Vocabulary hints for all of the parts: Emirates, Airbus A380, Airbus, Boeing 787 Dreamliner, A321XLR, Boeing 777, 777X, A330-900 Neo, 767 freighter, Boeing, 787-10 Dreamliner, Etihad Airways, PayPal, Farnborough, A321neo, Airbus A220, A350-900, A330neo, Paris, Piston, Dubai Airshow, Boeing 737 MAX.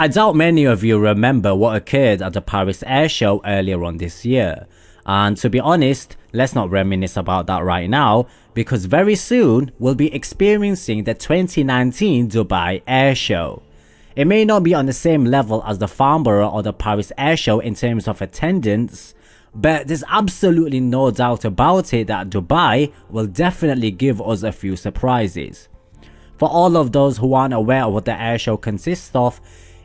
I doubt many of you remember what occurred at the Paris Airshow earlier on this year. And to be honest, let's not reminisce about that right now, because very soon we'll be experiencing the 2019 Dubai Airshow. It may not be on the same level as the Farnborough or the Paris Airshow in terms of attendance, but there's absolutely no doubt about it that Dubai will definitely give us a few surprises. For all of those who aren't aware of what the airshow consists of,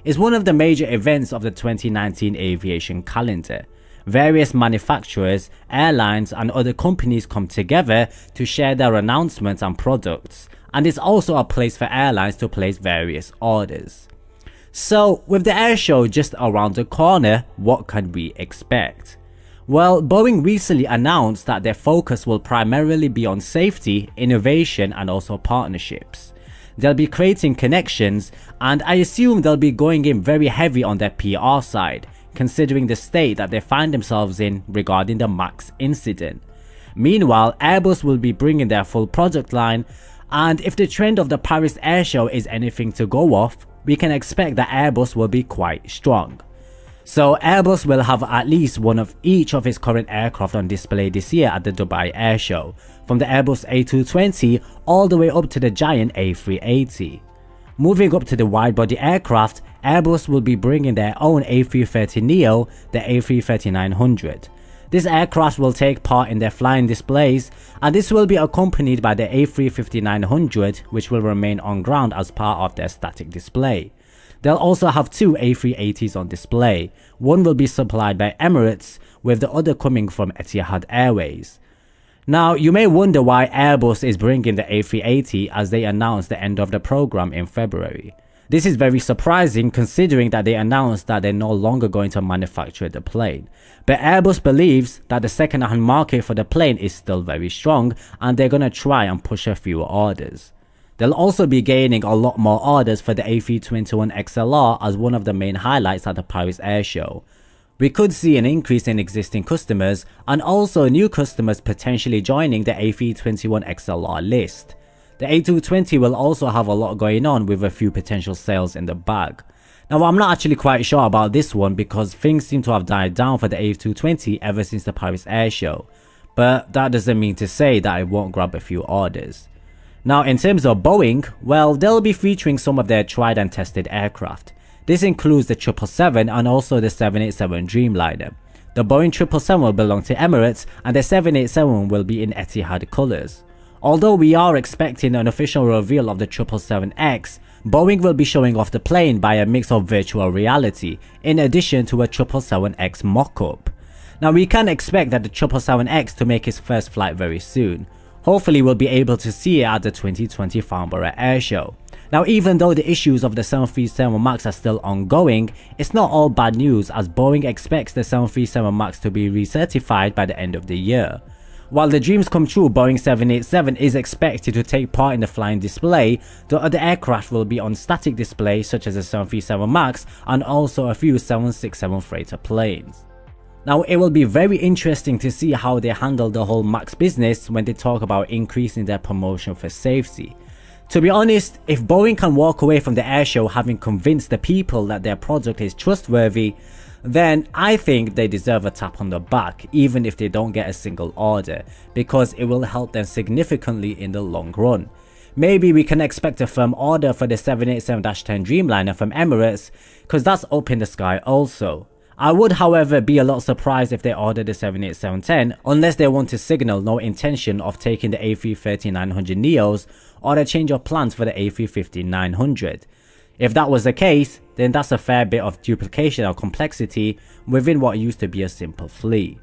it's one of the major events of the 2019 aviation calendar. Various manufacturers, airlines and other companies come together to share their announcements and products, and it's also a place for airlines to place various orders. So with the airshow just around the corner, what can we expect? Well, Boeing recently announced that their focus will primarily be on safety, innovation and also partnerships. They'll be creating connections, and I assume they'll be going in very heavy on their PR side, considering the state that they find themselves in regarding the MAX incident. Meanwhile, Airbus will be bringing their full product line, and if the trend of the Paris Airshow is anything to go off, we can expect that Airbus will be quite strong. So Airbus will have at least one of each of its current aircraft on display this year at the Dubai Airshow, from the Airbus A220 all the way up to the giant A380. Moving up to the widebody aircraft, Airbus will be bringing their own A330neo, the A330-900. This aircraft will take part in their flying displays, and this will be accompanied by the A350-900, which will remain on ground as part of their static display. They'll also have two A380s on display. One will be supplied by Emirates, with the other coming from Etihad Airways. Now, you may wonder why Airbus is bringing the A380 as they announced the end of the program in February. This is very surprising considering that they announced that they're no longer going to manufacture the plane. But Airbus believes that the second-hand market for the plane is still very strong, and they're gonna try and push a few orders. They'll also be gaining a lot more orders for the A321XLR as one of the main highlights at the Paris Airshow. We could see an increase in existing customers and also new customers potentially joining the A321XLR list. The A220 will also have a lot going on with a few potential sales in the bag. Now, I'm not actually quite sure about this one because things seem to have died down for the A220 ever since the Paris Airshow, but that doesn't mean to say that it won't grab a few orders. Now, in terms of Boeing, well, they'll be featuring some of their tried and tested aircraft. This includes the 777 and also the 787 Dreamliner. The Boeing 777 will belong to Emirates and the 787 will be in Etihad colours. Although we are expecting an official reveal of the 777X, Boeing will be showing off the plane by a mix of virtual reality, in addition to a 777X mock-up. Now, we can expect that the 777X to make its first flight very soon. Hopefully we'll be able to see it at the 2020 Farnborough Airshow. Now, even though the issues of the 737 MAX are still ongoing, it's not all bad news as Boeing expects the 737 MAX to be recertified by the end of the year. While the dreams come true, Boeing 787 is expected to take part in the flying display, the other aircraft will be on static display such as the 737 MAX and also a few 767 freighter planes. Now, it will be very interesting to see how they handle the whole MAX business when they talk about increasing their promotion for safety. To be honest, if Boeing can walk away from the airshow having convinced the people that their product is trustworthy, then I think they deserve a tap on the back, even if they don't get a single order, because it will help them significantly in the long run. Maybe we can expect a firm order for the 787-10 Dreamliner from Emirates, because that's up in the sky also. I would, however, be a lot surprised if they ordered the 787-10 unless they want to signal no intention of taking the A330-900 Neos or a change of plans for the A350-900. If that was the case, then that's a fair bit of duplication or complexity within what used to be a simple fleet.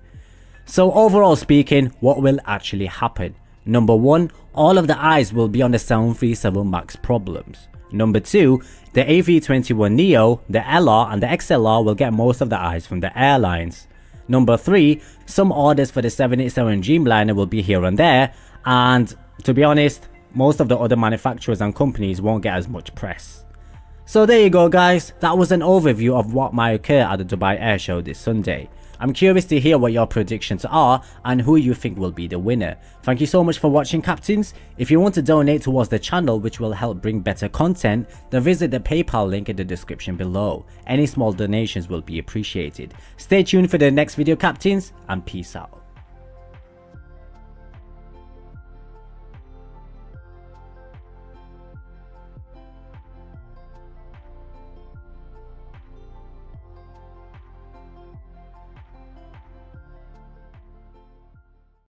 So overall speaking, what will actually happen? Number 1, all of the eyes will be on the 737 MAX problems. Number 2, the A321neo, the LR and the XLR will get most of the eyes from the airlines. Number 3, some orders for the 787 Dreamliner will be here and there, and to be honest, most of the other manufacturers and companies won't get as much press. So there you go guys, that was an overview of what might occur at the Dubai Airshow this Sunday. I'm curious to hear what your predictions are and who you think will be the winner. Thank you so much for watching, Captains. If you want to donate towards the channel, which will help bring better content, then visit the PayPal link in the description below. Any small donations will be appreciated. Stay tuned for the next video, Captains, and peace out.